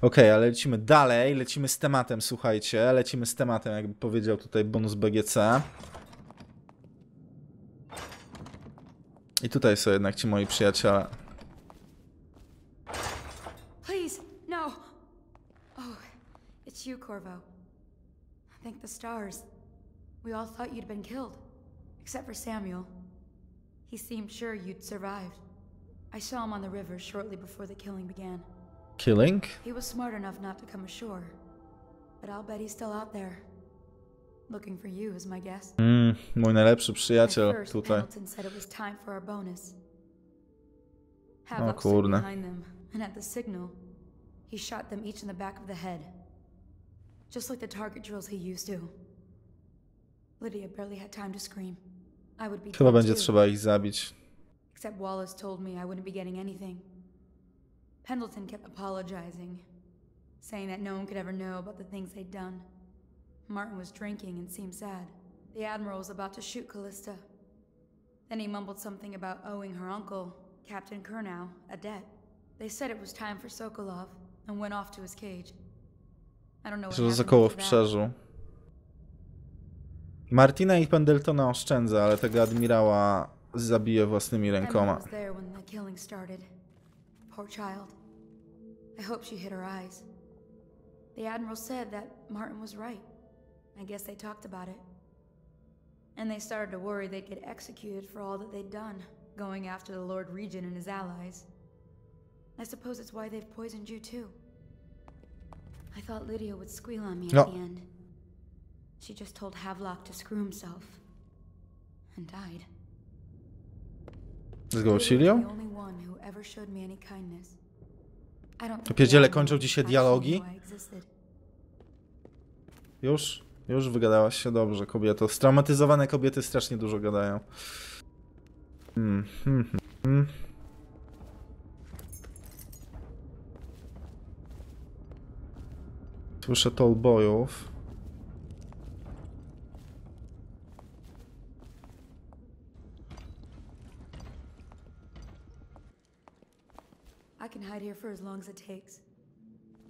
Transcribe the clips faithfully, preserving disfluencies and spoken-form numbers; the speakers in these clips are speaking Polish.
Okej, ale lecimy dalej, lecimy z tematem, słuchajcie, lecimy z tematem, jakby powiedział tutaj bonus B G C. I tutaj są jednak ci moi przyjaciele. Please, no. Oh, it's you, Corvo. Thank the stars. We all thought you'd been killed, except for Samuel. He seemed sure you'd survived. I saw him on the river shortly before the killing began. Killing? He was smart enough not to come ashore, but I'll bet he's still out there, looking for you, is my guess. Mm, mój najlepszy przyjaciel tutaj. Pendleton said it was time for our bonus. Havelock stood behind them, and at the signal, he shot them each in the back of the head, just like the target drills he used to. Lydia barely had time to scream. I would be. Chyba będzie trzeba ich zabić. Except Wallace told me I wouldn't be getting anything. Pendleton kept apologizing, saying that no one could ever know about the things they'd done. Martin was drinking and seemed sad. The Admiral was about to shoot Callista. Then he mumbled something about owing her uncle, Captain Kurnow, a debt. They said it was time for Sokolov and went off to his cage. I don't know what happened after that. Martina i Pendletona oszczędza, ale tego admirała zabije własnymi rękoma. Poor child. I hope she hid her eyes. The Admiral said that Martin was right. I guess they talked about it. And they started to worry they'd get executed for all that they'd done, going after the Lord Regent and his allies. I suppose it's why they've poisoned you too. I thought Lydia would squeal on me at no. the end. She just told Havelock to screw himself. And died. Pierdziele, kończą ci się dialogi? Już? Już wygadałaś się dobrze, kobieto. Straumatyzowane kobiety strasznie dużo gadają. Hmm, hmm, hmm. Słyszę Tallboyów. I can hide here for as long as it takes.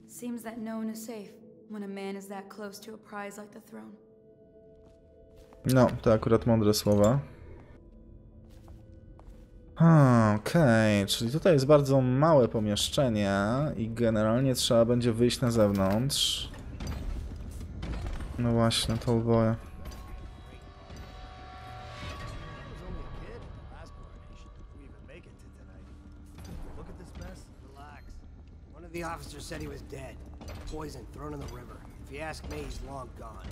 Seems that no one is safe when a man is that close to a prize like the throne. No, to akurat mądre słowa. Ah, okej, okay. Czyli tutaj jest bardzo małe pomieszczenie i generalnie trzeba będzie wyjść na zewnątrz. No właśnie, to oboje. The officer said he was dead, poison thrown in the river. If you ask me, he's long gone.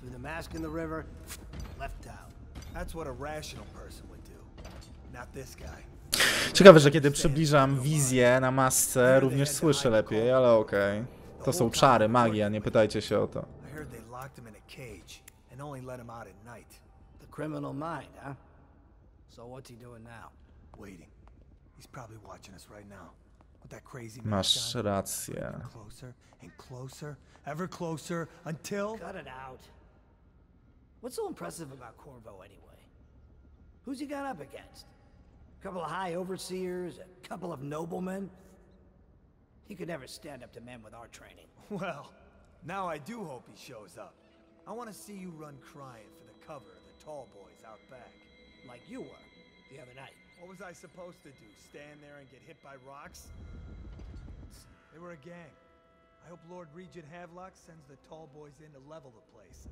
Threw the mask in the river, left out. That's what a rational person would do. Not this guy. Ciekawe, że kiedy przybliżam wizję na masce, również słyszę lepiej, ale okej. Okay. To są czary, magia, nie pytajcie się o to. I heard they locked him in a cage and only let him out at night. The criminal mind, huh? So what's he doing now? Waiting. He's probably watching us right now. Masz rację. What was I supposed to do? Stand there and get hit by rocks? They were a gang. I hope Lord Regent Havelock sends the tall boys in to level the place.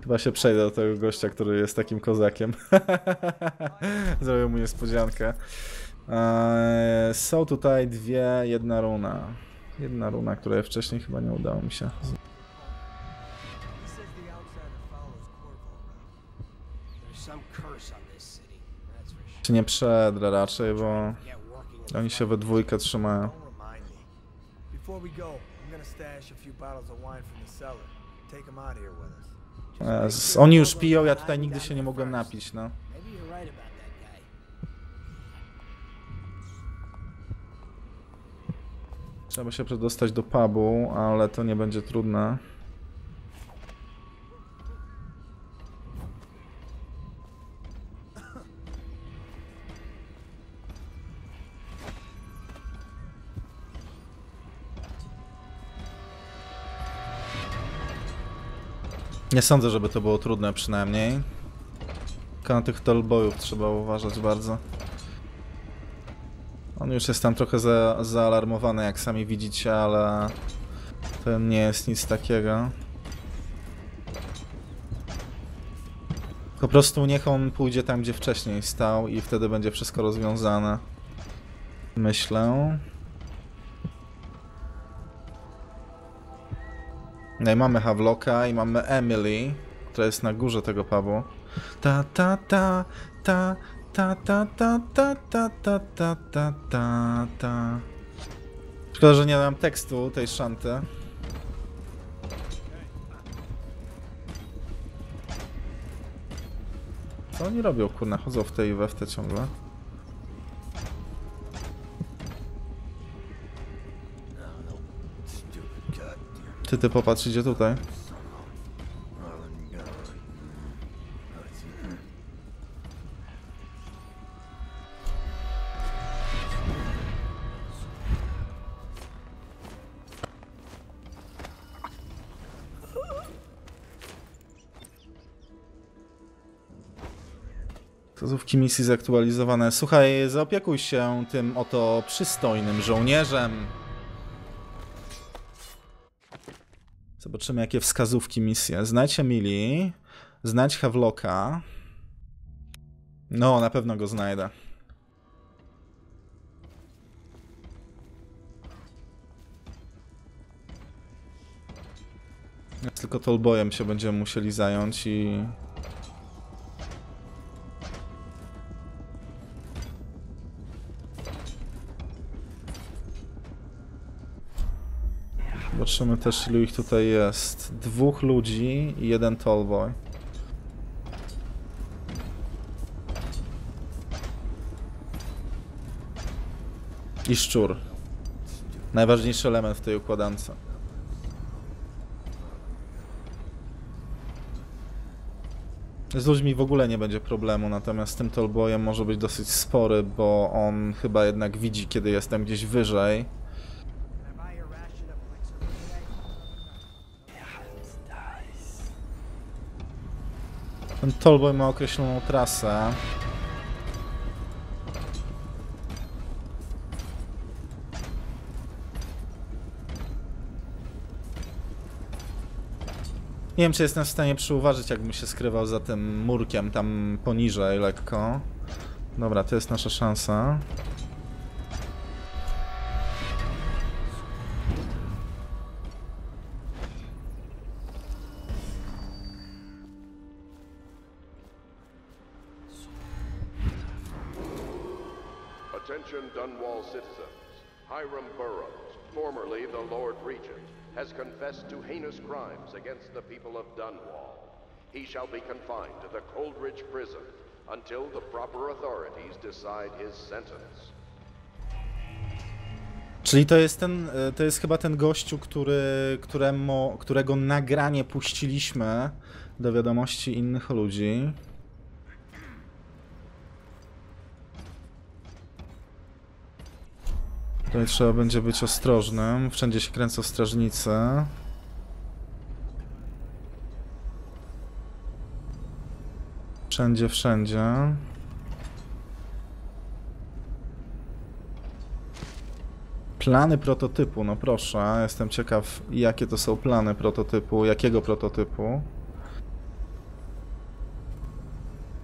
Chyba się przejdę do tego gościa, który jest takim kozakiem. Zrobię mu niespodziankę. Eee, są tutaj dwie, jedna runa. Jedna runa, której wcześniej chyba nie udało mi się. Nie przedrę raczej, bo oni się we dwójkę trzymają. Jezus, oni już piją, ja tutaj nigdy się nie mogłem napić, no. Trzeba się przedostać do pubu, ale to nie będzie trudne. Nie sądzę, żeby to było trudne przynajmniej. Tylko na tych tallboyów trzeba uważać bardzo. On już jest tam trochę za, zaalarmowany, jak sami widzicie, ale to nie jest nic takiego. Po prostu niech on pójdzie tam, gdzie wcześniej stał i wtedy będzie wszystko rozwiązane. Myślę. No i mamy Havelocka i mamy Emily, która jest na górze tego pubu. Ta ta ta ta ta ta ta ta ta ta ta ta ta ta. Szkoda, że nie dam tekstu tej szanty. Co oni robią, kurna? Chodzą w tej i we w te ciągle. Ty, ty popatrz, idzie tutaj. Wskazówki misji zaktualizowane. Słuchaj, zaopiekuj się tym oto przystojnym żołnierzem. Zobaczymy, jakie wskazówki misje. Znajdź Emily, znajdź Havelocka. No, na pewno go znajdę. Tylko Tallboyem się będziemy musieli zająć i... Zobaczymy też, ilu ich tutaj jest. Dwóch ludzi i jeden Tallboy. I szczur. Najważniejszy element w tej układance. Z ludźmi w ogóle nie będzie problemu, natomiast z tym Tallboyem może być dosyć spory, bo on chyba jednak widzi, kiedy jestem gdzieś wyżej. Ten Tallboy ma określoną trasę. Nie wiem, czy jestem w stanie przyuważyć, jakbym się skrywał za tym murkiem tam poniżej lekko. Dobra, to jest nasza szansa. Attention Dunwall citizens, Hiram Burroughs, formerly the Lord Regent, has confessed to heinous crimes against the people of Dunwall. He shall be confined to the Coldridge Prison until the proper authorities decide his sentence. Czyli to jest ten, to jest chyba ten gościu, który, któremu, którego nagranie puściliśmy do wiadomości innych ludzi. Tutaj trzeba będzie być ostrożnym. Wszędzie się kręcą strażnice. Wszędzie, wszędzie. Plany prototypu, no proszę. Jestem ciekaw, jakie to są plany prototypu, jakiego prototypu.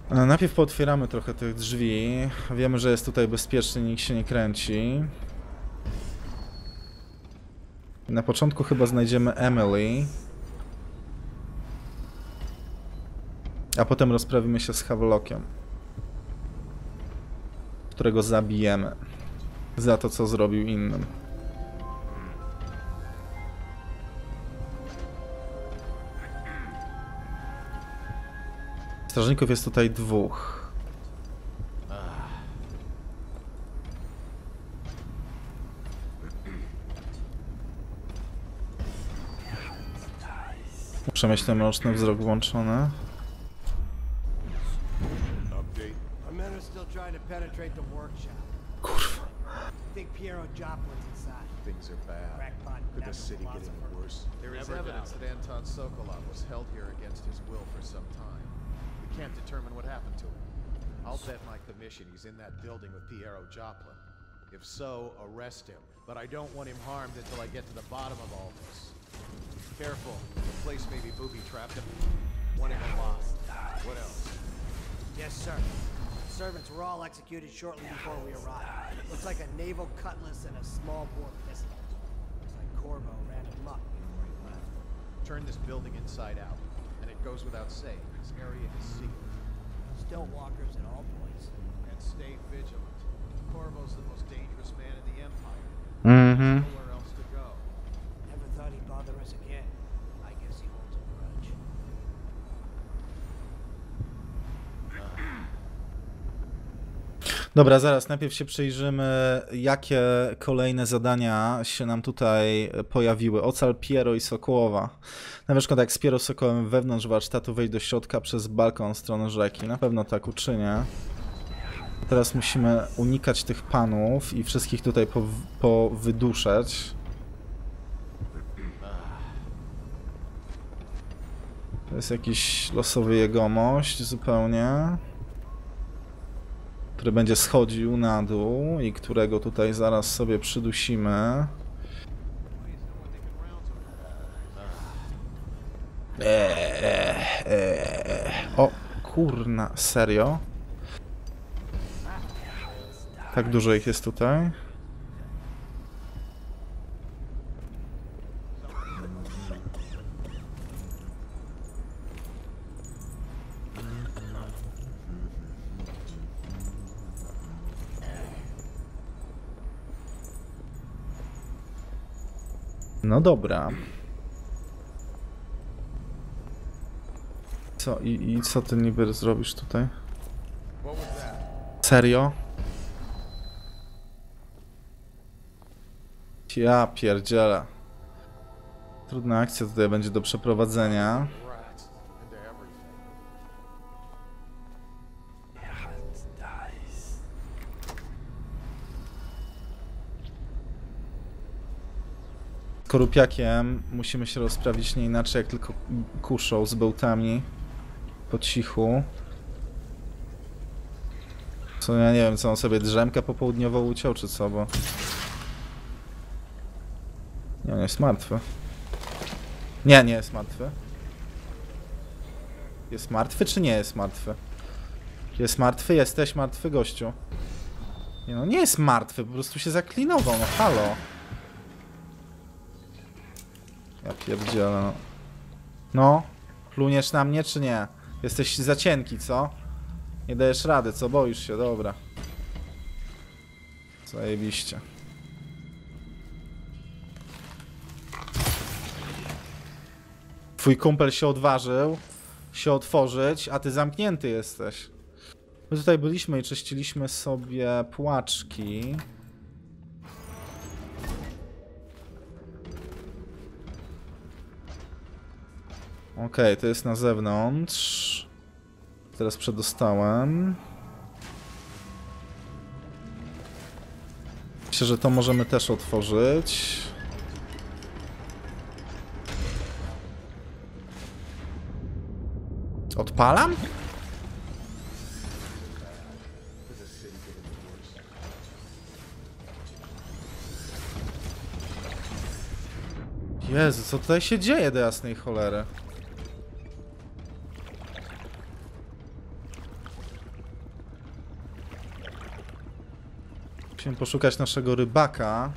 Najpierw pootwieramy trochę tych drzwi. Wiemy, że jest tutaj bezpiecznie, nikt się nie kręci. Na początku chyba znajdziemy Emily. A potem rozprawimy się z Havelockiem, którego zabijemy za to, co zrobił innym. Strażników jest tutaj dwóch. Muszę mieć ten mroczny wzrok włączony. Kurwa. Piero Joplin's inside. bad. Could the city get any worse? There is evidence that Anton Sokolov was held here against his will for some time. We can't determine what happened to him. I'll bet my commission he's in that building with Piero Joplin. If so, arrest him. But I don't want him harmed until I get to the bottom of all this. Careful. The place may be booby-trapped. One in a lost. What else? Yes, sir. Servants were all executed shortly before we arrived. Looks like a naval cutlass and a small bore pistol. Looks like Corvo ran him up before he left. Turn this building inside out, and it goes without saying. This area is secret. Still walkers at all points. And stay vigilant. Corvo's the most dangerous man in the Empire. Mm-hmm. There's nowhere else to go. Never thought he'd bother us again. I guess he holds a grudge. Dobra, zaraz. Najpierw się przyjrzymy, jakie kolejne zadania się nam tutaj pojawiły. Ocal Piero i Sokołowa. Nawiąż kontakt z Piero Sokołem wewnątrz warsztatu, wejdź do środka przez balkon w stronę rzeki. Na pewno tak uczynię. Teraz musimy unikać tych panów i wszystkich tutaj powyduszać. To jest jakiś losowy jegomość zupełnie, który będzie schodził na dół i którego tutaj zaraz sobie przydusimy. Eee, eee, eee. O kurna, serio? Tak dużo ich jest tutaj. No dobra. Co i, i co ty niby zrobisz tutaj? Serio? Ja pierdzielę. Trudna akcja tutaj będzie do przeprowadzenia. Z korupiakiem musimy się rozprawić nie inaczej, jak tylko kuszą z bełtami. Po cichu. Co ja nie wiem, co on sobie drzemkę popołudniową uciął, czy co, bo... Nie, on jest martwy. Nie, nie jest martwy. Jest martwy, czy nie jest martwy? Jest martwy, jesteś martwy, gościu. Nie, no nie jest martwy, po prostu się zaklinował, no halo. Ja pierdzielę, no. No, pluniesz na mnie, czy nie? Jesteś za cienki, co? Nie dajesz rady, co? Boisz się, dobra. Zajebiście. Twój kumpel się odważył się otworzyć, a ty zamknięty jesteś. My tutaj byliśmy i czyściliśmy sobie płaczki. Okej, okay, to jest na zewnątrz. Teraz przedostałem. Myślę, że to możemy też otworzyć. Odpalam? Jezu, co tutaj się dzieje do jasnej cholery? Musimy poszukać naszego rybaka.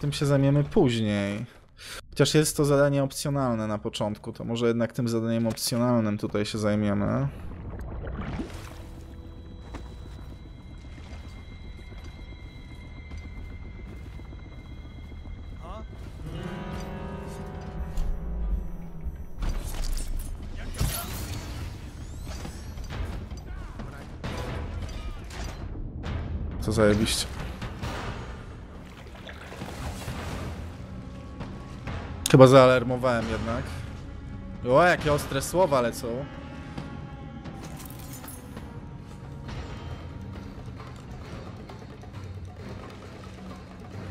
Tym się zajmiemy później. Chociaż jest to zadanie opcjonalne na początku, to może jednak tym zadaniem opcjonalnym tutaj się zajmiemy. Co zajebiście. Chyba zaalarmowałem jednak. O, jakie ostre słowa lecą.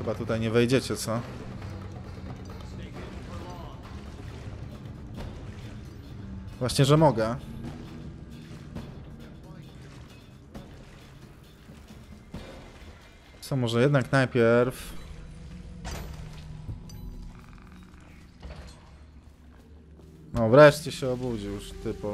Chyba tutaj nie wejdziecie, co? Właśnie, że mogę. Co, może jednak najpierw... No, wreszcie się obudził już, typu.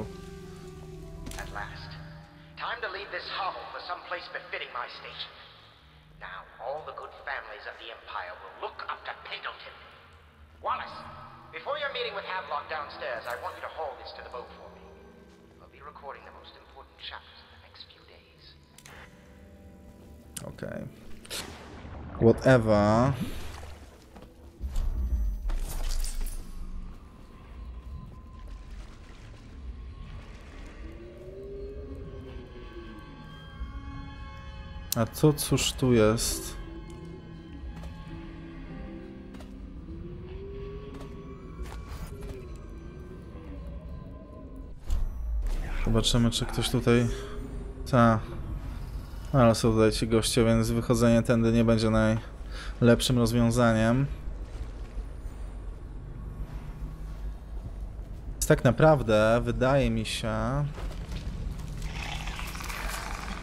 Okay. Whatever. A co, cóż tu jest? Zobaczymy, czy ktoś tutaj... Ta. Ale są tutaj ci goście, więc wychodzenie tędy nie będzie najlepszym rozwiązaniem. Więc tak naprawdę wydaje mi się...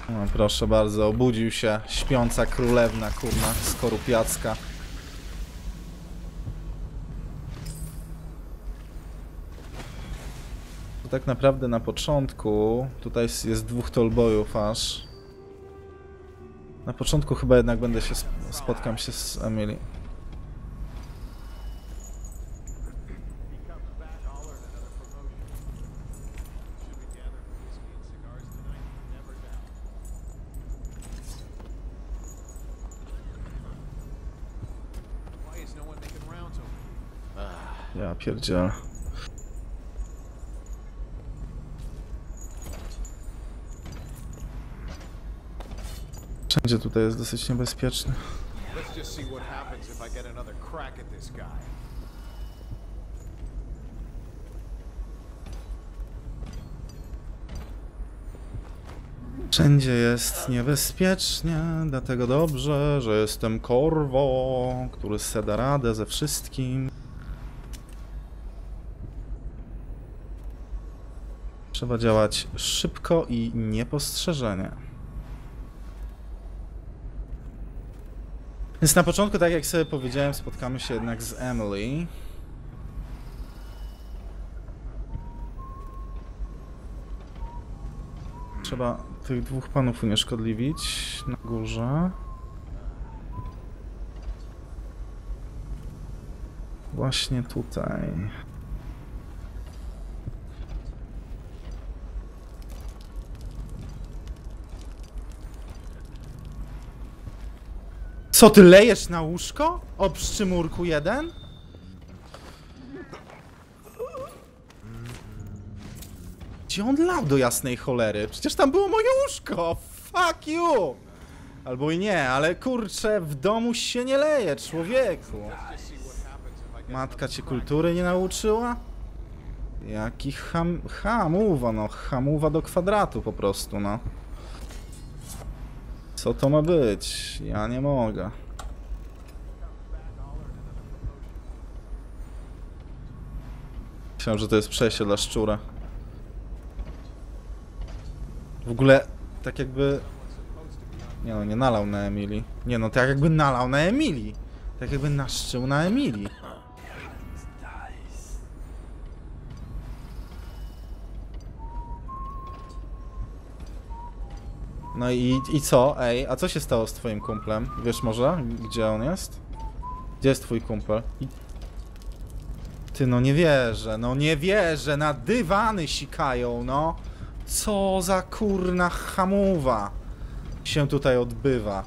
No proszę bardzo, obudził się śpiąca królewna, kurna, skorupiacka. To tak naprawdę na początku, tutaj jest dwóch Tallboyów aż. Na początku chyba jednak będę się, spotkam się z Emily. Ja pierdzielę. Wszędzie tutaj jest dosyć niebezpieczny. Wszędzie jest niebezpiecznie, dlatego dobrze, że jestem Corvo, który se da radę ze wszystkim. Trzeba działać szybko i niepostrzeżenie. Więc na początku, tak jak sobie powiedziałem, spotkamy się jednak z Emily. Trzeba tych dwóch panów unieszkodliwić na górze. Właśnie tutaj. Co ty lejesz na łóżko? O przymurku jeden? Gdzie on lał do jasnej cholery? Przecież tam było moje łóżko! Fuck you! Albo i nie, ale kurczę, w domu się nie leje, człowieku. Matka cię kultury nie nauczyła? Jaki ham... hamuwa, no. Hamuwa do kwadratu po prostu, no. Co to ma być? Ja nie mogę. Myślałem, że to jest przejście dla szczura. W ogóle tak jakby... Nie no, nie nalał na Emily. Nie no, tak jakby nalał na Emily. Tak jakby naszczył na Emily. No i, i co? Ej, a co się stało z twoim kumplem? Wiesz może, gdzie on jest? Gdzie jest twój kumpel? I... Ty, no nie wierzę, no nie wierzę, na dywany sikają, no! Co za kurna hamuwa się tutaj odbywa.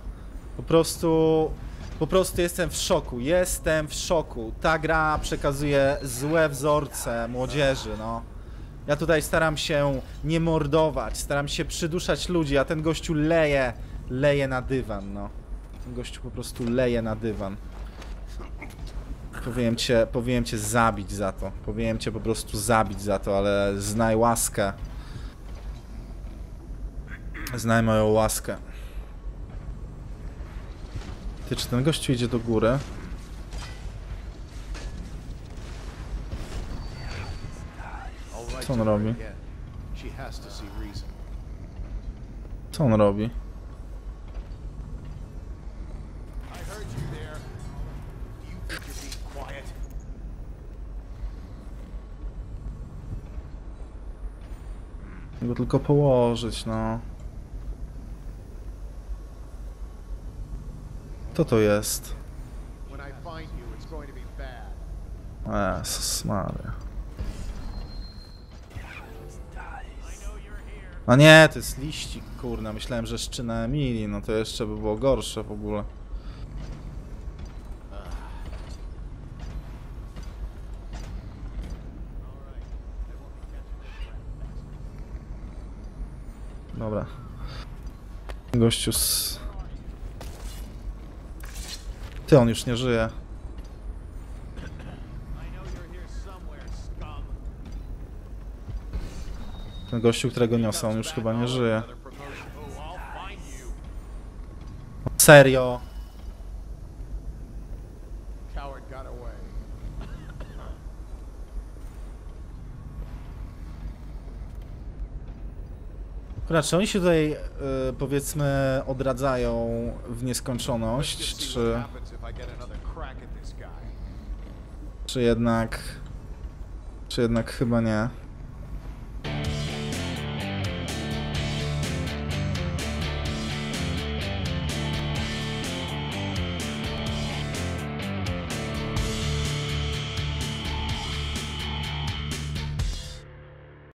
Po prostu... Po prostu jestem w szoku, jestem w szoku. Ta gra przekazuje złe wzorce młodzieży, no. Ja tutaj staram się nie mordować, staram się przyduszać ludzi, a ten gościu leje, leje na dywan, no. Ten gościu po prostu leje na dywan. Powinienem cię, powinienem cię zabić za to, powinienem cię po prostu zabić za to, ale znaj łaskę. Znaj moją łaskę. Ty, czy ten gościu idzie do góry? Co on robi? Co on robi? Go tylko położyć, no. Kto to jest? Jezus Maria. A nie, to jest liścik, kurna. Myślałem, że szczyna Emilii. No to jeszcze by było gorsze w ogóle. Dobra. Gościu z... Ty, on już nie żyje. Ten gościu, którego niosę, on już chyba nie żyje. Serio? Raczej oni się tutaj, y, powiedzmy, odradzają w nieskończoność, czy... Czy jednak... Czy jednak chyba nie.